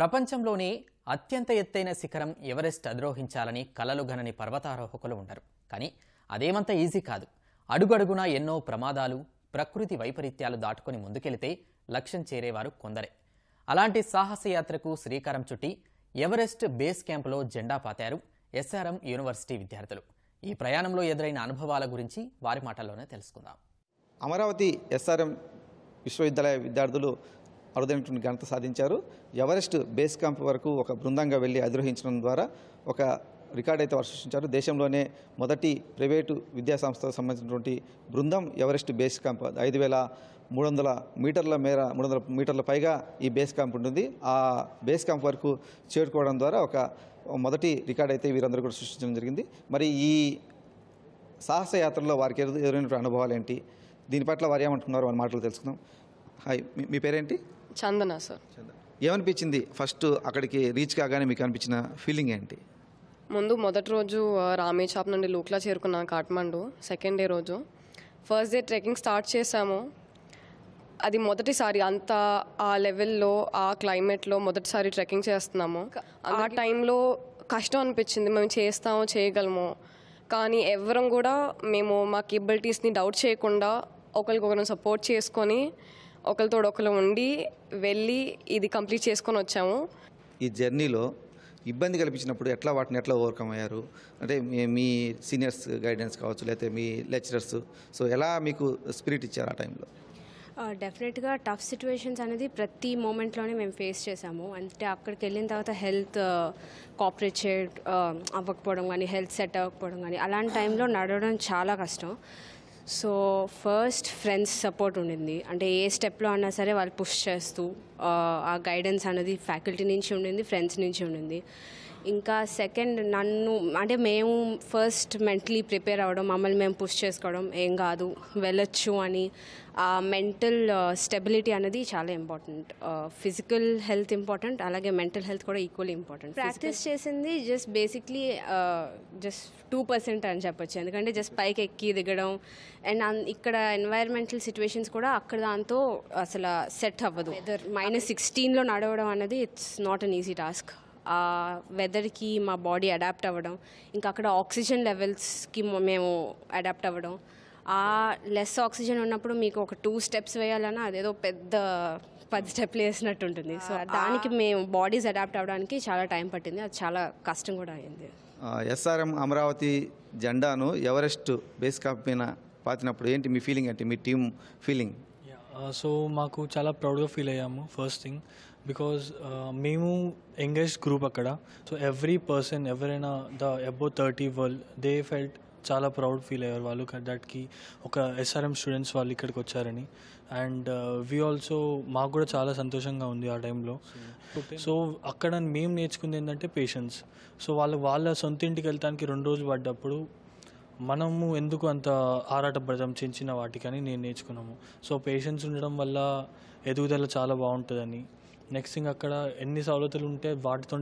ప్రపంచంలోనే అత్యంత ఎత్తైన శిఖరం ఎవరెస్ట్ అధిరోహించాలని కలలుగనని పర్వతారోహకులు ఉంటారు. కానీ అదేమంత ఈజీ కాదు. అడుగడుగునా ఎన్నో ప్రమాదాలు, ప్రకృతి వైపరీత్యాలు దాటుకొని ముందుకెళ్తే లక్ష్యం చేరేవారు కొందరే. అలాంటి సాహసయాత్రకు శ్రీకారం చుట్టి ఎవరెస్ట్ బేస్ క్యాంప్లో జెండా పాతారు SRM యూనివర్సిటీ విద్యార్థులు. ఈ ప్రయాణంలో ఎదురైన అనుభవాల గురించి వారి మాటల్లోనే తెలుసుకుందాం. అమరావతి SRM విశ్వవిద్యాలయ విద్యార్థులు అరుదైనటువంటి ఘనత సాధించారు. ఎవరెస్ట్ బేస్ క్యాంప్ వరకు ఒక బృందంగా వెళ్ళి అధిరోహించడం ద్వారా ఒక రికార్డ్ అయితే వారు సృష్టించారు. దేశంలోనే మొదటి ప్రైవేటు విద్యాసంస్థకు సంబంధించినటువంటి బృందం ఎవరెస్ట్ బేస్ క్యాంప్ 5300 మీటర్ల పైగా ఈ బేస్ క్యాంప్ ఉంటుంది. ఆ బేస్ క్యాంప్ వరకు చేరుకోవడం ద్వారా ఒక మొదటి రికార్డ్ అయితే వీరందరూ కూడా సృష్టించడం జరిగింది. మరి ఈ సాహసయాత్రలో వారికి ఎదురైనటువంటి అనుభవాలు ఏంటి, దీని పట్ల వారు ఏమంటున్నారు అని మాటలు తెలుసుకుందాం. హాయ్, మీ పేరేంటి? చందన సార్. ఏమనిపించింది ఫస్ట్ అక్కడికి రీచ్ కాగానే మీకు అనిపించిన ఫీలింగ్ ఏంటి? ముందు మొదటి రోజు రామేచాప్ నుండి లోక్లా చేరుకున్నా కాఠ్మండు. సెకండ్ డే రోజు ఫస్ట్ డే ట్రెక్కింగ్ స్టార్ట్ చేసాము. అది మొదటిసారి అంత ఆ లెవెల్లో ఆ క్లైమేట్లో మొదటిసారి ట్రెక్కింగ్ చేస్తున్నాము. ఆ టైంలో కష్టం అనిపించింది, మేము చేస్తాము చేయగలము కానీ ఎవరం కూడా మేము మా కేపబిలిటీస్ని డౌట్ చేయకుండా ఒకరికొకరు సపోర్ట్ చేసుకొని ఒకరితోడొకరు ఉండి వెళ్ళి ఇది కంప్లీట్ చేసుకొని వచ్చాము. ఈ జర్నీలో ఇబ్బంది కల్పించినప్పుడు వాటిని ఎట్లా ఓవర్కమ్ అయ్యారు అంటే మీ సీనియర్స్ గైడెన్స్ కావచ్చు, లేకపోతే మీ లెక్చరర్స్, సో ఎలా మీకు స్పిరిట్ ఇచ్చారు ఆ టైంలో? డెఫినెట్గా టఫ్ సిచ్యువేషన్స్ అనేది ప్రతి మూమెంట్లోనే మేము ఫేస్ చేసాము. అంటే అక్కడికి వెళ్ళిన తర్వాత హెల్త్ కోఆపరేట్ అవ్వకపోవడం కానీ, హెల్త్ సెట్ అవ్వకపోవడం కానీ, అలాంటి టైంలో నడవడం చాలా కష్టం. సో ఫస్ట్ ఫ్రెండ్స్ సపోర్ట్ ఉండింది. అంటే ఏ స్టెప్లో అన్నా సరే వాళ్ళు పుష్ చేస్తూ ఆ గైడెన్స్ అనేది ఫ్యాకల్టీ నుంచి ఉండింది, ఫ్రెండ్స్ నుంచి ఉండింది. ఇంకా సెకండ్, నన్ను అంటే మేము ఫస్ట్ మెంటలీ ప్రిపేర్ అవ్వడం, మమ్మల్ని మేము పుష్ చేసుకోవడం, ఏం కాదు వెళ్ళొచ్చు అని ఆ మెంటల్ స్టెబిలిటీ అనేది చాలా ఇంపార్టెంట్. ఫిజికల్ హెల్త్ ఇంపార్టెంట్, అలాగే మెంటల్ హెల్త్ కూడా ఈక్వల్లీ ఇంపార్టెంట్. ప్రాక్టీస్ చేసింది జస్ట్ బేసిక్లీ జస్ట్ 2% అని చెప్పొచ్చు. ఎందుకంటే జస్ట్ పైకి ఎక్కి దిగడం అండ్ ఇక్కడ ఎన్వైర్మెంటల్ సిచ్యువేషన్స్ కూడా అక్కడ దాంతో అసలు సెట్ అవ్వదు. వెదర్ -16లో నడవడం అనేది it's not an easy task. ఆ వెదర్కి మా బాడీ అడాప్ట్ అవ్వడం, ఇంకా అక్కడ ఆక్సిజన్ లెవెల్స్కి మేము అడాప్ట్ అవ్వడం, ఆ లెస్ ఆక్సిజన్ ఉన్నప్పుడు మీకు ఒక 2 steps వేయాలన్నా అదేదో పెద్ద 10 steps వేసినట్టు ఉంటుంది. సో దానికి మేము బాడీస్ అడాప్ట్ అవ్వడానికి చాలా టైం పట్టింది, అది చాలా కష్టం కూడా అయింది. SRM అమరావతి జెండాను ఎవరెస్ట్ బేస్ క్యాంప్ పైన పాతినప్పుడు ఏంటి మీ ఫీలింగ్, అంటే మీ టీమ్ ఫీలింగ్? సో మాకు చాలా ప్రౌడ్గా ఫీల్ అయ్యాము. ఫస్ట్ థింగ్ బికాజ్ మేము యంగెస్ట్ గ్రూప్ అక్కడ. సో ఎవ్రీ పర్సన్ ఎవరైనా above 30 వరల్డ్ దే ఫెల్ట్ చాలా ప్రౌడ్ ఫీల్ అయ్యారు వాళ్ళు దాటికి ఒక SRM స్టూడెంట్స్ వాళ్ళు ఇక్కడికి వచ్చారని. అండ్ వీ ఆల్సో మాకు కూడా చాలా సంతోషంగా ఉంది ఆ టైంలో. సో అక్కడ మేము నేర్చుకుంది ఏంటంటే పేషెన్స్. సో వాళ్ళ సొంత ఇంటికి వెళ్ళడానికి 2 రోజులు పడ్డప్పుడు మనము ఎందుకు అంత ఆరాటపడతాం చిన్న వాటికని నేను నేర్చుకున్నాము. సో పేషెన్స్ ఉండడం వల్ల ఎదుగుదల చాలా బాగుంటుందని. నెక్స్ట్ థింగ్ అక్కడ ఎన్ని సౌలతులు ఉంటే వాటితో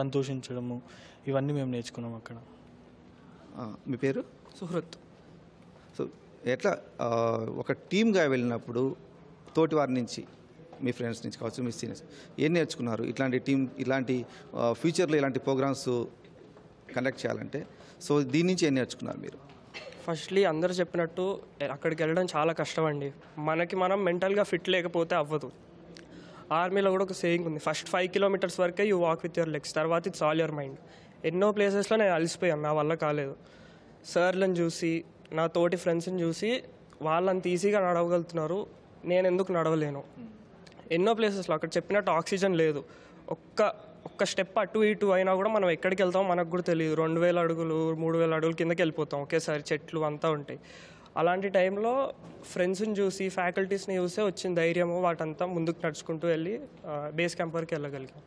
సంతోషించడము, ఇవన్నీ మేము నేర్చుకున్నాము అక్కడ. మీ పేరు? సుహృత్. సో ఎట్లా ఒక టీమ్గా వెళ్ళినప్పుడు తోటి వారి నుంచి, మీ ఫ్రెండ్స్ నుంచి కావచ్చు, మీ సీనియర్స్, ఏం నేర్చుకున్నారు? ఇట్లాంటి టీమ్, ఇలాంటి ఫ్యూచర్లో ఇలాంటి ప్రోగ్రామ్స్ కండక్ట్ చేయాలంటే సో దీని నుంచి ఏం నేర్చుకున్నారు మీరు? ఫస్ట్లీ అందరూ చెప్పినట్టు అక్కడికి వెళ్ళడం చాలా కష్టం అండి. మనం మెంటల్గా ఫిట్ లేకపోతే అవ్వదు. ఆర్మీలో కూడా ఒక సేయింగ్ ఉంది, ఫస్ట్ 5 kilometers వరకే you walk with your legs, తర్వాత ఇట్స్ ఆల్ యువర్ మైండ్. ఎన్నో ప్లేసెస్లో నేను అలసిపోయాను, నా వల్ల కాలేదు. సార్లను చూసి, నా తోటి ఫ్రెండ్స్ని చూసి వాళ్ళంత ఈజీగా నడవగలుగుతున్నారు, నేను ఎందుకు నడవలేను. ఎన్నో ప్లేసెస్లో అక్కడ చెప్పినట్టు ఆక్సిజన్ లేదు, ఒక్క స్టెప్ అటు ఇటు అయినా కూడా మనం ఎక్కడికి వెళ్తామో మనకు కూడా తెలియదు. 2000 అడుగులు 3000 అడుగులు కిందకి వెళ్ళిపోతాం ఒకేసారి, చెట్లు అంతా ఉంటాయి. అలాంటి టైంలో ఫ్రెండ్స్ని చూసి, ఫ్యాకల్టీస్ని చూసే వచ్చిన ధైర్యము వాటంతా ముందుకు నడుచుకుంటూ వెళ్ళి బేస్ క్యాంప్ వరకు వెళ్ళగలిగాం.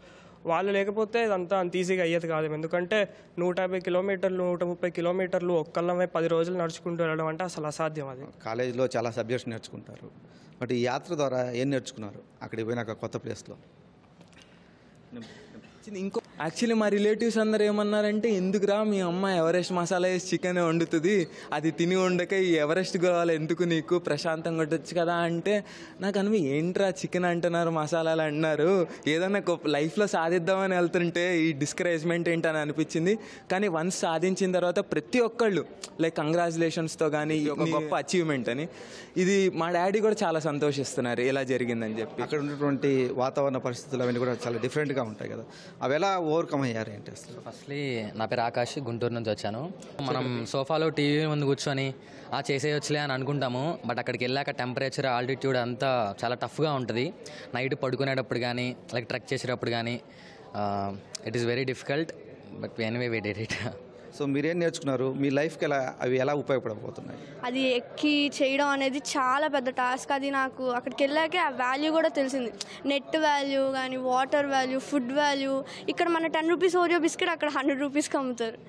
వాళ్ళు లేకపోతే ఇదంతా అంత ఈజీగా అయ్యేది కాదు. ఎందుకంటే 150 కిలోమీటర్లు 130 కిలోమీటర్లు ఒక్కళ్ళమే 10 రోజులు నడుచుకుంటూ వెళ్ళడం అంటే అసలు అసాధ్యం. అది కాలేజీలో చాలా సబ్జెక్ట్స్ నేర్చుకుంటారు, బట్ ఈ యాత్ర ద్వారా ఏం నేర్చుకున్నారు అక్కడికి పోయినాక కొత్త ప్లేస్లో? ఇంకో యాక్చువల్లీ మా రిలేటివ్స్ అందరూ ఏమన్నారంటే, ఎందుకురా మీ అమ్మ ఎవరెస్ట్ మసాలా వేసి చికెన్ వండుతుంది, అది తిని వండక ఈ ఎవరెస్ట్ గోవాలు ఎందుకు నీకు, ప్రశాంతంగా ఉండొచ్చు కదా అంటే, నాకు అనివి ఏంట్రా చికెన్ అంటున్నారు మసాలాలు అంటున్నారు, ఏదన్నా లైఫ్లో సాధిద్దామని వెళ్తుంటే ఈ డిస్కరేజ్మెంట్ ఏంటని అనిపించింది. కానీ వన్స్ సాధించిన తర్వాత ప్రతి ఒక్కళ్ళు లైక్ కంగ్రాచులేషన్స్తో కానీ ఒక గొప్ప అచీవ్మెంట్ అని, ఇది మా డాడీ కూడా చాలా సంతోషిస్తున్నారు ఇలా జరిగిందని చెప్పి. అక్కడ ఉన్నటువంటి వాతావరణ పరిస్థితులు అవన్నీ కూడా చాలా డిఫరెంట్గా ఉంటాయి కదా, అవి ఎలా ఓవర్కమ్ అయ్యారు ఏంటి? ఫస్ట్లీ నా పేరు ఆకాష్, గుంటూరు నుంచి వచ్చాను. మనం సోఫాలో టీవీ ముందు కూర్చొని ఆ చేసేయొచ్చులే అని అనుకుంటాము, బట్ అక్కడికి వెళ్ళాక టెంపరేచర్ ఆల్టిట్యూడ్ అంతా చాలా టఫ్గా ఉంటుంది. నైట్ పడుకునేటప్పుడు కానీ లైక్ ట్రెక్ చేసేటప్పుడు కానీ it is very difficult, but anyway we did it. So మీరేం నేర్చుకున్నారు, మీ లైఫ్కి ఎలా అవి ఎలా ఉపయోగపడబోతున్నాయి? అది ఎక్కి చేయడం అనేది చాలా పెద్ద టాస్క్, అది నాకు అక్కడికి వెళ్ళాకే ఆ వాల్యూ కూడా తెలిసింది. నెట్ వాల్యూ కానీ, వాటర్ వాల్యూ, ఫుడ్ వాల్యూ. ఇక్కడ మన 10 రూపీస్ ఓరియో బిస్కెట్ అక్కడ 100 రూపీస్కి అమ్ముతారు.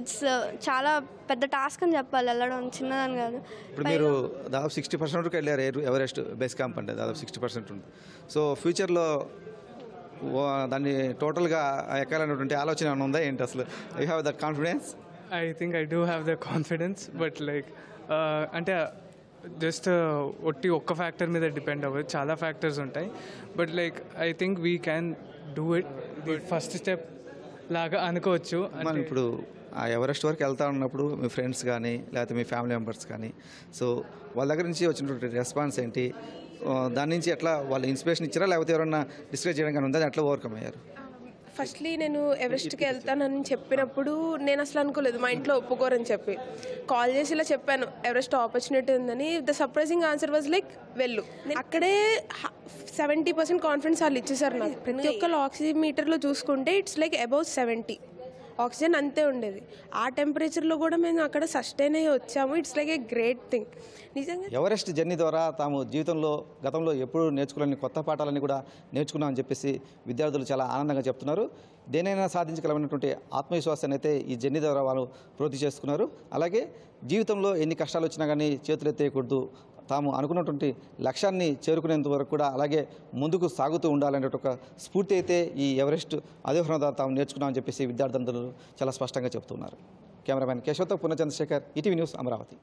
ఇట్స్ చాలా పెద్ద టాస్క్ అని చెప్పాలి, వెళ్ళడం చిన్నదని కాదు. ఇప్పుడు మీరు దాదాపు 60% వరకు వెళ్ళారు ఎవరెస్ట్ బేస్ క్యాంప్ అంటే, దాదాపు 60% ఉంది. సో ఫ్యూచర్లో దాన్ని టోటల్గా ఎక్కాలనేటువంటి ఆలోచన ఏమైనా ఉందా ఏంటి అసలు? I have that confidence. I think I do have the confidence, but like అంటే జస్ట్ ఒట్టి ఒక్క ఫ్యాక్టర్ మీద డిపెండ్ అవ్వదు, చాలా ఫ్యాక్టర్స్ ఉంటాయి. But like I think we can do it, the first step లాగా అనుకోవచ్చు. మనం ఇప్పుడు ఆ ఎవరెస్ట్ వరకు వెళ్తా ఉన్నప్పుడు మీ ఫ్రెండ్స్ కానీ లేకపోతే మీ ఫ్యామిలీ మెంబర్స్ కానీ, సో వాళ్ళ దగ్గర నుంచి వచ్చినటువంటి రెస్పాన్స్ ఏంటి, దాని నుంచి ఎట్లా వాళ్ళు ఇన్స్పిరేషన్ ఇచ్చారా లేకపోతే ఎవరన్నా డిస్కస్ చేయడం కానీ ఉందా, ఎట్లా ఓవర్కమ్ అయ్యారు? ఫస్ట్లీ నేను ఎవరెస్ట్కి వెళ్తానని చెప్పినప్పుడు నేను అసలు అనుకోలేదు, మా ఇంట్లో ఒప్పుకోరని చెప్పి కాల్ చేసి ఇలా చెప్పాను ఎవరెస్ట్ ఆపర్చునిటీ ఉందని. The surprising answer was like వెళ్ళు. అక్కడే 70% కాన్ఫిడెన్స్ వాళ్ళు ఇచ్చేసారు నాకు. ప్రతి ఒక్కళ్ళు ఆక్సిజన్ మీటర్లో చూసుకుంటే ఇట్స్ లైక్ అబౌవ్ 70, ఆక్సిజన్ అంతే ఉండేది. ఆ టెంపరేచర్లో కూడా మేము అక్కడ సస్టైన్ అయ్యి వచ్చాము. It's like a great thing. నిజంగా ఎవరెస్ట్ జర్నీ ద్వారా తాము జీవితంలో గతంలో ఎప్పుడు నేర్చుకోలేని కొత్త పాఠాలని కూడా నేర్చుకున్నామని చెప్పేసి విద్యార్థులు చాలా ఆనందంగా చెప్తున్నారు. దేనైనా సాధించగలమైనటువంటి ఆత్మవిశ్వాసాన్ని అయితే ఈ జర్నీ ద్వారా వాళ్ళు వృద్ధి చేసుకున్నారు. అలాగే జీవితంలో ఎన్ని కష్టాలు వచ్చినా కానీ చేతులు ఎత్తేయకూడదు, తాము అనుకున్నటువంటి లక్ష్యాన్ని చేరుకునేంత వరకు కూడా అలాగే ముందుకు సాగుతూ ఉండాలనే ఒక స్ఫూర్తి అయితే ఈ ఎవరెస్ట్ అధిరోహణ ద్వారా తాము నేర్చుకున్నామని చెప్పేసి విద్యార్థులందరూ చాలా స్పష్టంగా చెబుతున్నారు. కెమెరామెన్ కేశవతో పూర్ణ చంద్రశేఖర్, ఈటీవీ న్యూస్, అమరావతి.